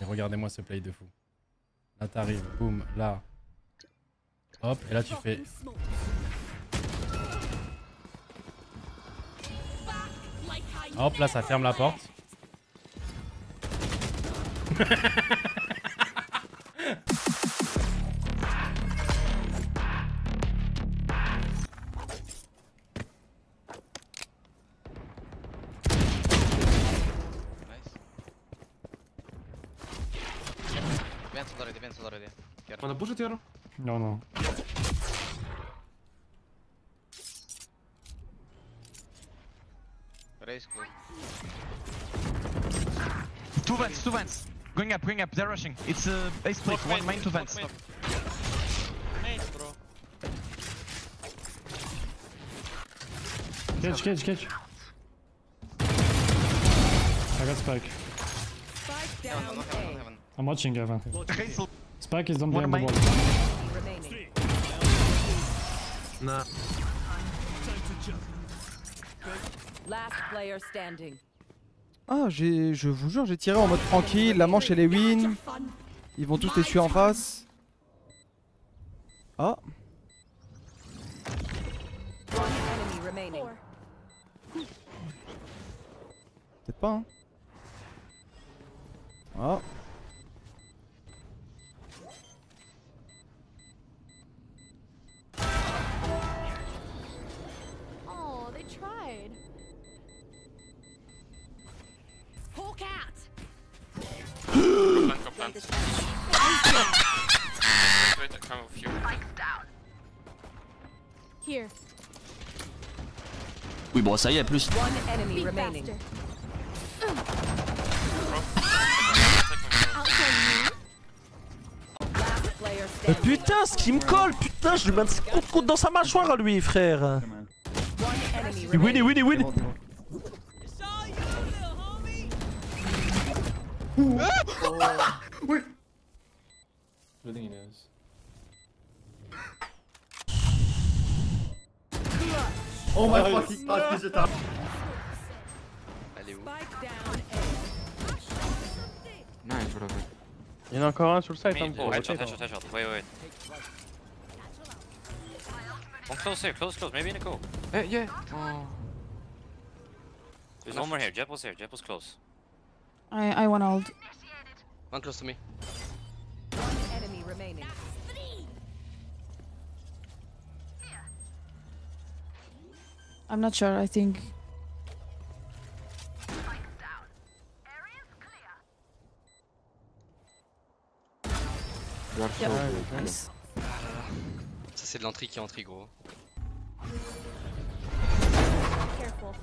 Et regardez-moi ce play de fou. Là t'arrives, boum, là. Hop, et là tu fais... Hop, là ça ferme la porte. Wanna push it here? No, no. Raise close. Two vents, two vents. Going up, they're rushing. It's a ace plate, one main, two vents. Main, bro. Catch, catch, catch. I got spike. Spike down. I'm watching Evan. Spike is on the wall. Nah. Last player standing. Ah, je vous jure, j'ai tiré en mode tranquille. La manche, elle est win. Ils vont tous les tuer en face. Ah. Peut-être pas, hein. Ah. Oui bon ça y est plus. Mais putain ce qui me colle, putain je lui mets un coup de coude dans sa mâchoire à lui frère. Il win, il win, il win. Oui. I think he knows. Oh my fucking god, qu'est-ce que t'as. Elle est où? Non, je l'avais. Il y en a encore un sur le site, hein, pour rotate. Wait, wait. One close here, close, close, maybe in a go. Hey, yeah. Oh. There's one more here, Jep was here, Jep was close. I want ult. One close to me. Remaining. I'm not sure, I think. Yep. Nice. Ça c'est de l'entrée qui est entrée gros. Careful.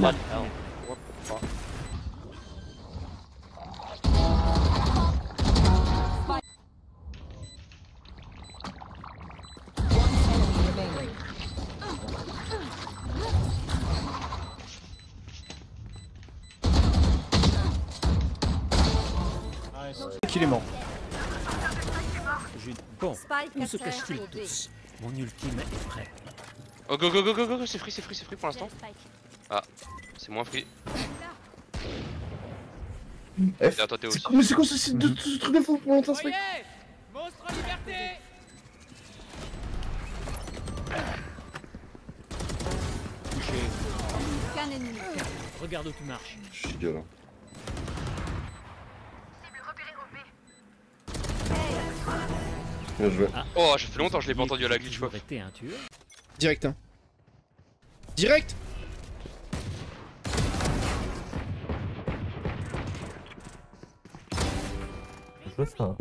What the hell? What the fuck? Qu'il est mort. Bon, où se cachent-ils tous? Mon ultime est prêt. Oh go go go go go, c'est free pour l'instant. Ah, c'est moins free. C'est quoi ce truc de fou pour l'instant, Spike? Monstre liberté! Touché. Regarde où tu marches. Je suis violent. Bien joué. Oh, j'ai fait longtemps, je l'ai pas entendu à la glitch, quoi. Direct, hein. Direct! Ça.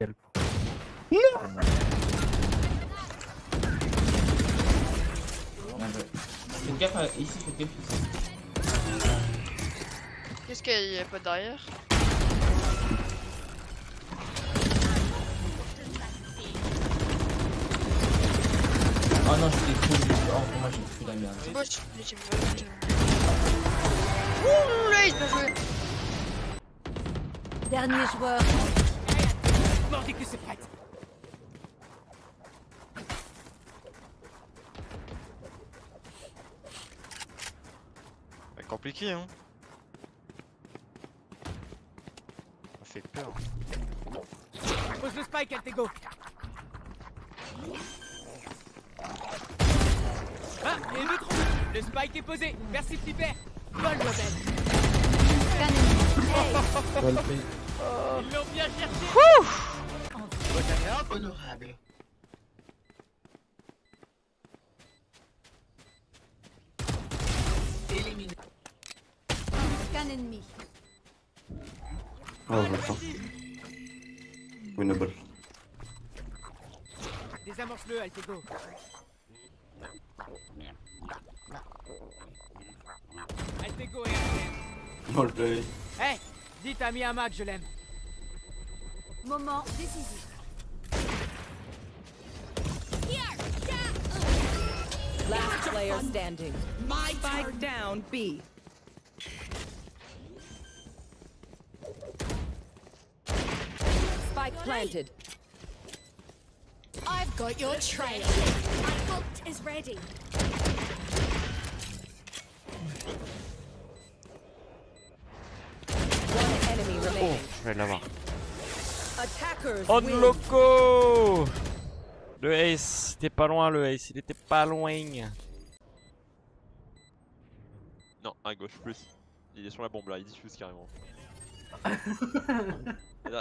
Quel non. dire ici je te fixe. Qu'est-ce qu'il n'y a pas derrière? Oh non, je t'ai cru, oh pour moi j'ai cru la merde. Moi j'ai vu. Ouh là, il se fait jouer. Dernier joueur. Mordez que c'est prête. C'est compliqué hein. Ça fait peur. Pose le spike, Altego. Ah, il y a une autre. Le spike est posé. Merci Flipper. Vol modèle. Ils l'ont bien cherché. Ouf. Honorable. Éliminé. Scan ennemi. Oh, j'entends. Winnable. Désamorce-le, Altego. Altego et Altem. Hey, dis t'as mis un match, je l'aime. Moment décisif. Last player standing. My spike down B. Spike planted. I've got your trail. My bolt is ready. One enemy remaining. Oh, je vais l'avoir. On loco. Le ace, c'était pas loin le ace, il était pas loin. Non, à gauche plus. Il est sur la bombe là, il diffuse carrément.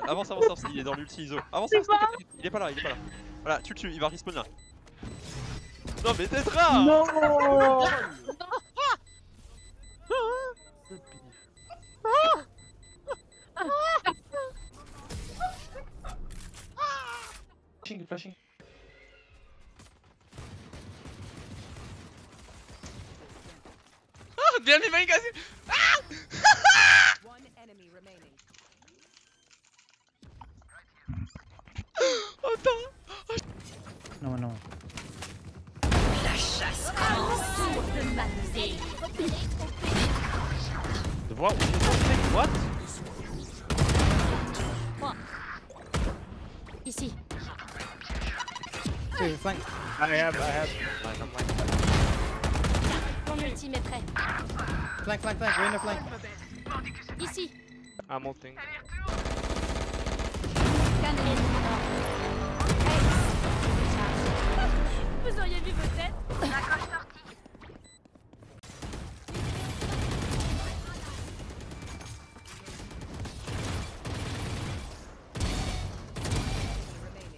Avance, avance, avance, il est dans l'ulti iso. Avance, avance, il est pas là, il est pas là. Voilà, tu le tues, il va respawn là. Non mais t'es rare. Non. Flashing, flashing. Ah, bien mis, bien cassé. Ah. One enemy remaining. Non, non. La chasse commence. De voir où j'ai fait what? Ici. Okay, fine. I have. Mon ultime est prêt. Flank, we're in the flank. Ici. I'm ulting. Vous auriez vu vos têtes. La coche sortie.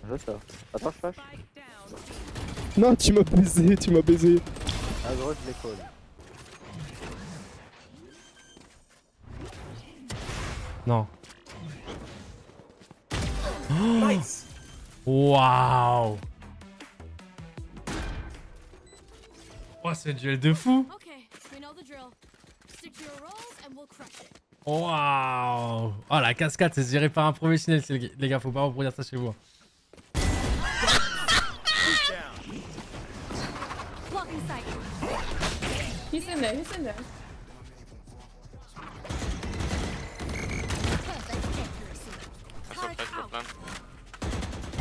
Je veux ça. Attends, je flash. Non, tu m'as baisé. À droite, je l'épaule. Non. Nice. Waouh. Oh, c'est un duel de fou. Waouh. Oh, la cascade, c'est géré par un professionnel, les gars, faut pas reproduire ça chez vous. He's in there.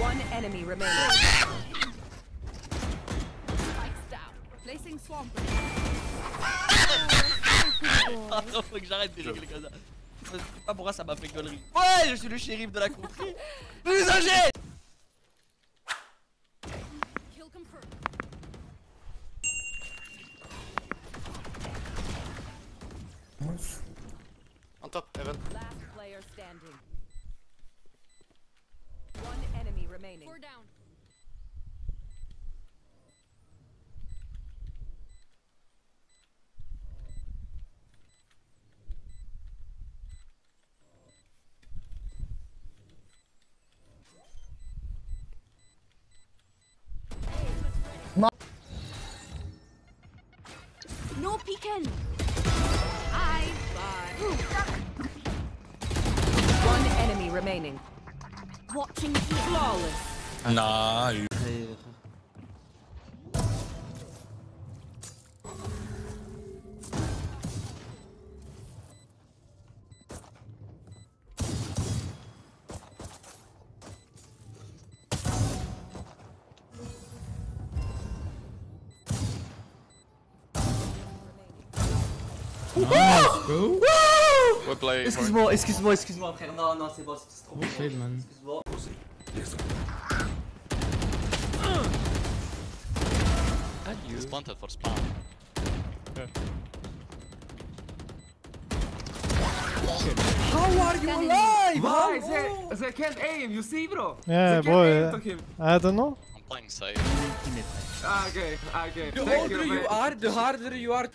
One enemy remaining. Spikes down. Placing swamp. Attends, faut que j'arrête de rigoler comme ça. Je sais pas pourquoi ça m'a fait gollerie. Ouais, je suis le shérif de la contrée. Plus âgé. On top, Evan. Last player standing. One enemy remaining. Four down. again. I buy. One enemy remaining. Watching flawless. Nah. Nice, excuse-moi frère, non c'est bon, c'est trop bon. Excuse-moi. Adieu. Planted for spawn. How are you alive? Why they can't aim, you see bro? Yeah boy, I don't know. I'm playing safe. Okay, okay. The older you are, the harder you are.